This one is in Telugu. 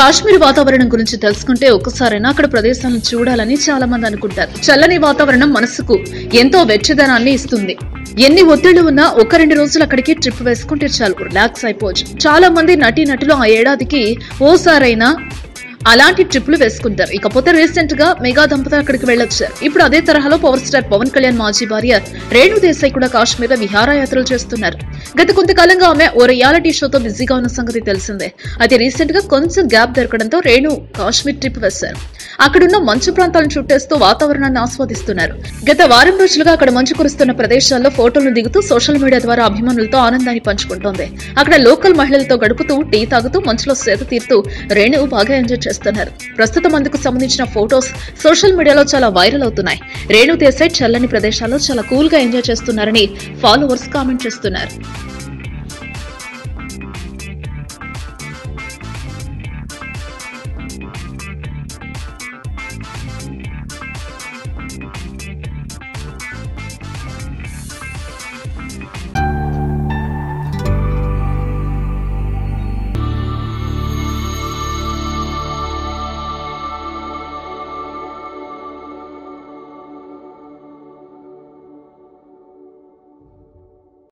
కాశ్మీర్ వాతావరణం గురించి తెలుసుకుంటే ఒక్కసారైనా అక్కడ ప్రదేశాలను చూడాలని చాలా మంది అనుకుంటారు. చల్లని వాతావరణం మనసుకు ఎంతో వెచ్చదనాన్ని ఇస్తుంది. ఎన్ని ఒత్తిళ్లు ఉన్నా ఒక రెండు రోజులు అక్కడికి ట్రిప్ వేసుకుంటే చాలు, రిలాక్స్ అయిపోవచ్చు. చాలా మంది నటీనటులు ఆ ఏడాదికి ఓసారైనా అలాంటి ట్రిప్లు వేసుకుంటారు. ఇకపోతే రీసెంట్ గా మెగా దంపతులు అక్కడికి వెళ్ళొచ్చారు. ఇప్పుడు అదే తరహాలో పవర్ స్టార్ పవన్ కళ్యాణ్ మాజీ భార్య రేణు దేశాయ్ కూడా కాశ్మీర్ లో విహారయాత్రలు చేస్తున్నారు. గత కొంతకాలంగా ఆమె ఓ రియాలిటీ షోతో బిజీగా ఉన్న సంగతి తెలిసిందే. అయితే రీసెంట్ గా కొంచెం గ్యాప్ దొరకడంతో రేణు కాశ్మీర్ ట్రిప్ వేశారు. అక్కడున్న మంచు ప్రాంతాలను చుట్టేస్తూ వాతావరణాన్ని ఆస్వాదిస్తున్నారు. గత వారం రోజులుగా అక్కడ మంచు కురుస్తున్న ప్రదేశాల్లో ఫోటోలు దిగుతూ సోషల్ మీడియా ద్వారా అభిమానులతో ఆనందాన్ని పంచుకుంటోంది. అక్కడ లోకల్ మహిళలతో గడుపుతూ, టీ తాగుతూ, మంచులో సేద తీరుతూ రేణు బాగా ఎంజాయ్ చేస్తున్నారు. ప్రస్తుతం అందుకు సంబంధించిన ఫోటోస్ సోషల్ మీడియాలో చాలా వైరల్ అవుతున్నాయి. రేణు దేశాయ్ చల్లని ప్రదేశాల్లో చాలా కూల్ గా ఎంజాయ్ చేస్తున్నారని ఫాలోవర్స్ కామెంట్ చేస్తున్నారు.